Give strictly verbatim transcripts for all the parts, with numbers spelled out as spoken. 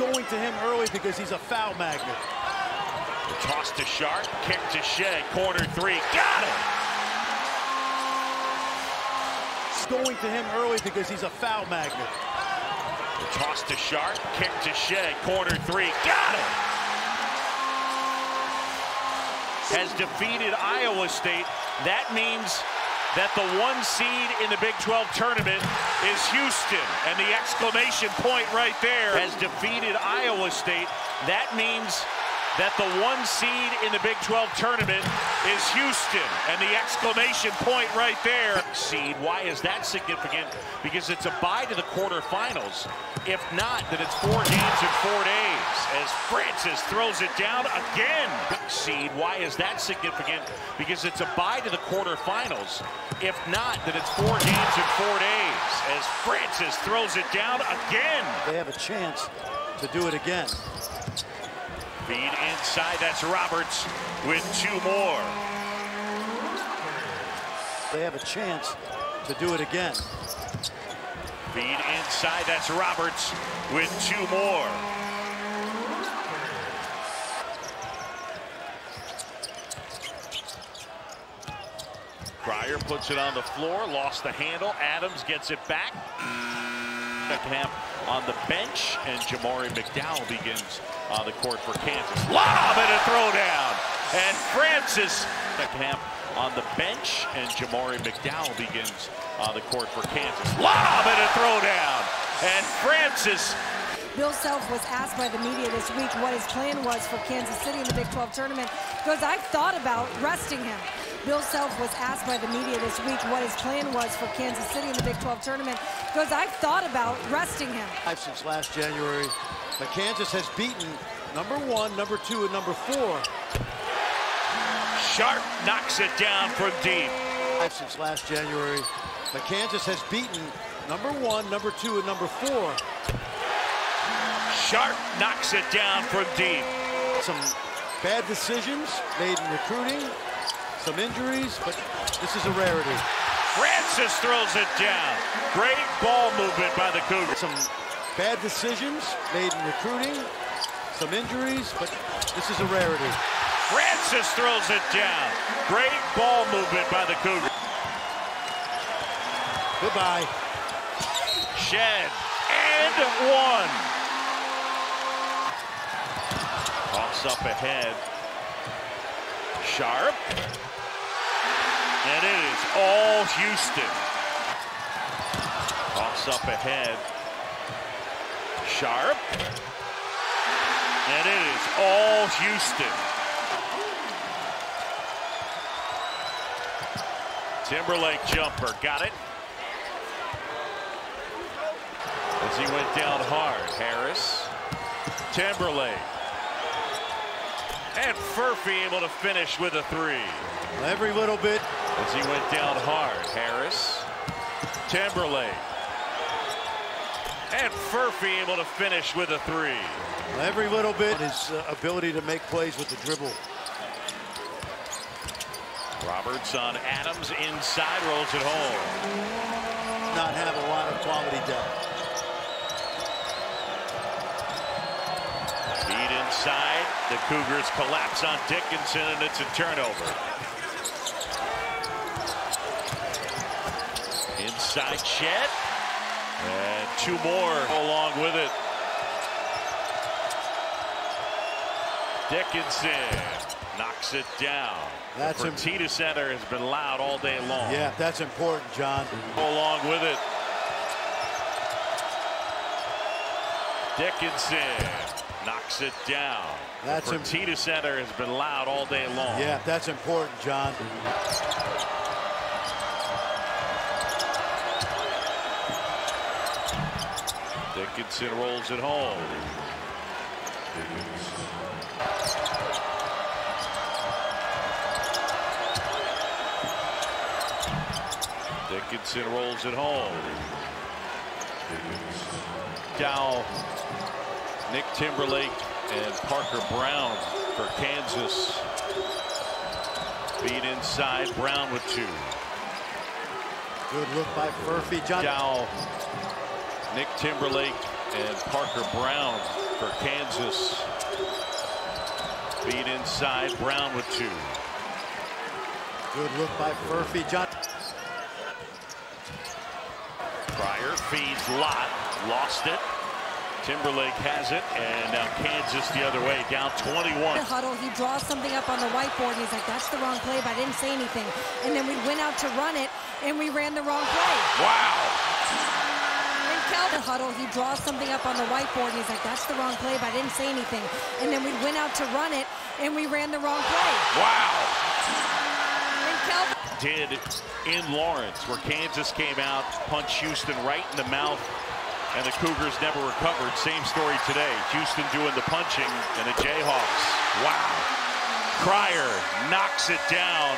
going to him early because he's a foul magnet. Toss to Sharp, kick to Shead, corner three, got it! It's going to him early because he's a foul magnet. Toss to Sharp, kick to Shead, corner three, got it! Has defeated Iowa State. That means that the one seed in the Big twelve tournament is Houston, and the exclamation point right there. Has defeated Iowa State. That means that the one seed in the Big twelve tournament is Houston, and the exclamation point right there. Seed, why is that significant? Because it's a bye to the quarterfinals. If not, then it's four games in four days, as Francis throws it down again. Seed, why is that significant? Because it's a bye to the quarterfinals. If not, then it's four games in four days, as Francis throws it down again. They have a chance to do it again. Feed inside, that's Roberts with two more. They have a chance to do it again. Feed inside, that's Roberts with two more. Pryor puts it on the floor, lost the handle. Adams gets it back. Beckham on the bench, and Jamari McDowell begins on the court for Kansas. Lob and a throwdown, and Francis Beckham on the bench, and Jamari McDowell begins on the court for Kansas. Lob and a throwdown, and Francis. Bill Self was asked by the media this week what his plan was for Kansas City in the Big twelve tournament. Because I've thought about resting him. Bill Self was asked by the media this week what his plan was for Kansas City in the Big twelve tournament. Because I've thought about resting him. Since last January, but Kansas has beaten number one, number two, and number four. Sharp knocks it down from deep. Since last January, but Kansas has beaten number one, number two, and number four. Sharp knocks it down from deep. Some bad decisions made in recruiting. Some injuries, but this is a rarity. Francis throws it down. Great ball movement by the Cougars. Some bad decisions made in recruiting. Some injuries, but this is a rarity. Francis throws it down. Great ball movement by the Cougars. Goodbye. Shead and one. Toss up ahead. Sharp. And it is all Houston. Toss up ahead. Sharp. And it is all Houston. Timberlake jumper, got it. As he went down hard, Harris. Timberlake. And Furphy able to finish with a three. Every little bit. As he went down hard, Harris. Timberlake. And Furphy able to finish with a three. Every little bit. His uh, ability to make plays with the dribble. Roberts on Adams, inside, rolls it home. Not have a lot of quality depth. Feed inside. The Cougars collapse on Dickinson, and it's a turnover. Inside Shead, and two more along with it. Dickinson knocks it down. That's the Fertitta Center has been loud all day long. Yeah, that's important, John. Along with it. Dickinson knocks it down. That's Fertitta Center has been loud all day long. Yeah, that's important, John. Dickinson rolls it home. Dickinson rolls it home. Dow. Nick Timberlake and Parker Brown for Kansas. Feed inside, Brown with two. Good look by Furphy. John Dowell, Nick Timberlake, and Parker Brown for Kansas. Beat inside. Brown with two. Good look by Murphy. John Pryor feeds Lott. Lost it. Timberlake has it, and now Kansas the other way, down twenty-one. The huddle, he draws something up on the whiteboard, and he's like, that's the wrong play, but I didn't say anything. And then we went out to run it, and we ran the wrong play. Wow. And Calvin huddle, he draws something up on the whiteboard, and he's like, that's the wrong play, but I didn't say anything. And then we went out to run it, and we ran the wrong play. Wow. And Calvin did in Lawrence, where Kansas came out, punched Houston right in the mouth. And the Cougars never recovered. Same story today. Houston doing the punching, and the Jayhawks. Wow. Pryor knocks it down.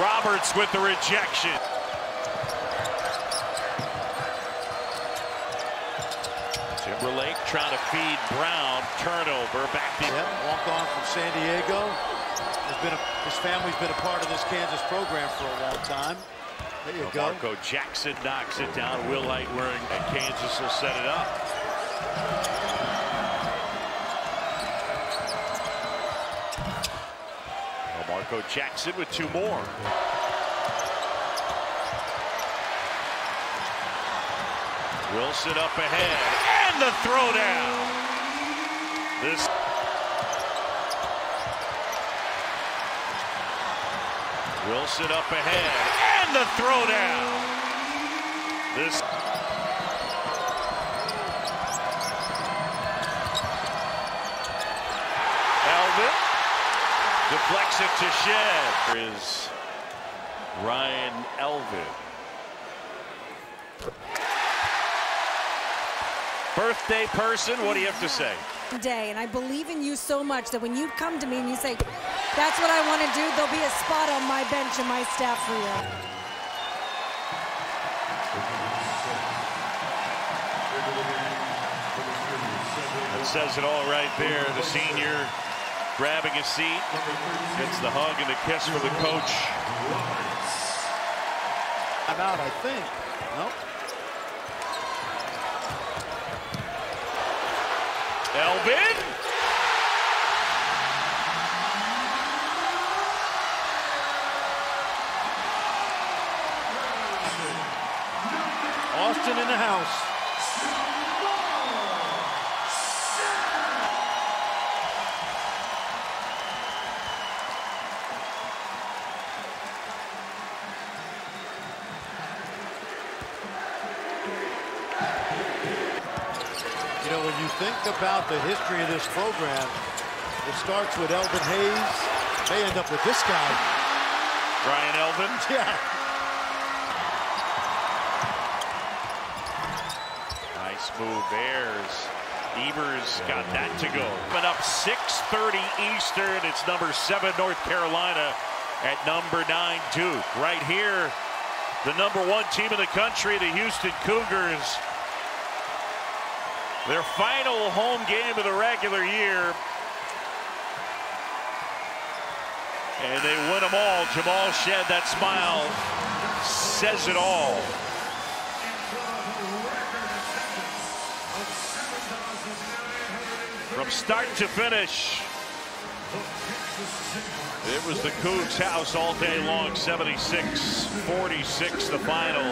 Roberts with the rejection. Timberlake trying to feed Brown. Turnover back to him. Yep, walk on from San Diego. Has been a, his family's been a part of this Kansas program for a long time. There you go. Marco Jackson knocks it down. Will Light wearing and Kansas will set it up. Marco Jackson with two more. Wilson up ahead. And the throwdown. This. Wilson up ahead, and the throwdown. This Elvin deflects it to Shead. Here is Ryan Elvin. Birthday person, what do you have to say? Today, and I believe in you so much that when you come to me and you say, that's what I want to do, there'll be a spot on my bench and my staff for you. That says it all right there. The senior grabbing a seat. Gets the hug and the kiss from the coach. I'm out, I think. Nope. Elvin! Austin in the house. You know, when you think about the history of this program, it starts with Elvin Hayes. They end up with this guy. Brian Elvin? Yeah. Move Ayers. Evers got that to go. But up six thirty Eastern. It's number seven North Carolina at number nine Duke. Right here, the number one team in the country, the Houston Cougars. Their final home game of the regular year. And they win them all. Jamal Shead, that smile says it all. From start to finish, it was the Cougs' house all day long. seventy-six forty-six the final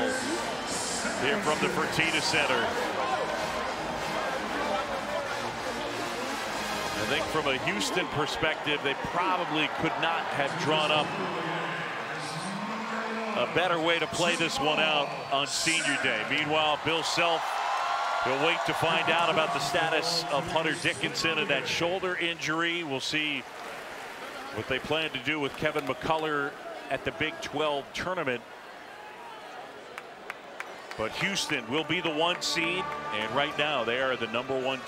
here from the Fertitta Center. I think from a Houston perspective, they probably could not have drawn up a better way to play this one out on senior day. Meanwhile, Bill Self, we'll wait to find out about the status of Hunter Dickinson and that shoulder injury. We'll see what they plan to do with Kevin McCullough at the Big twelve tournament. But Houston will be the one seed, and right now they are the number one.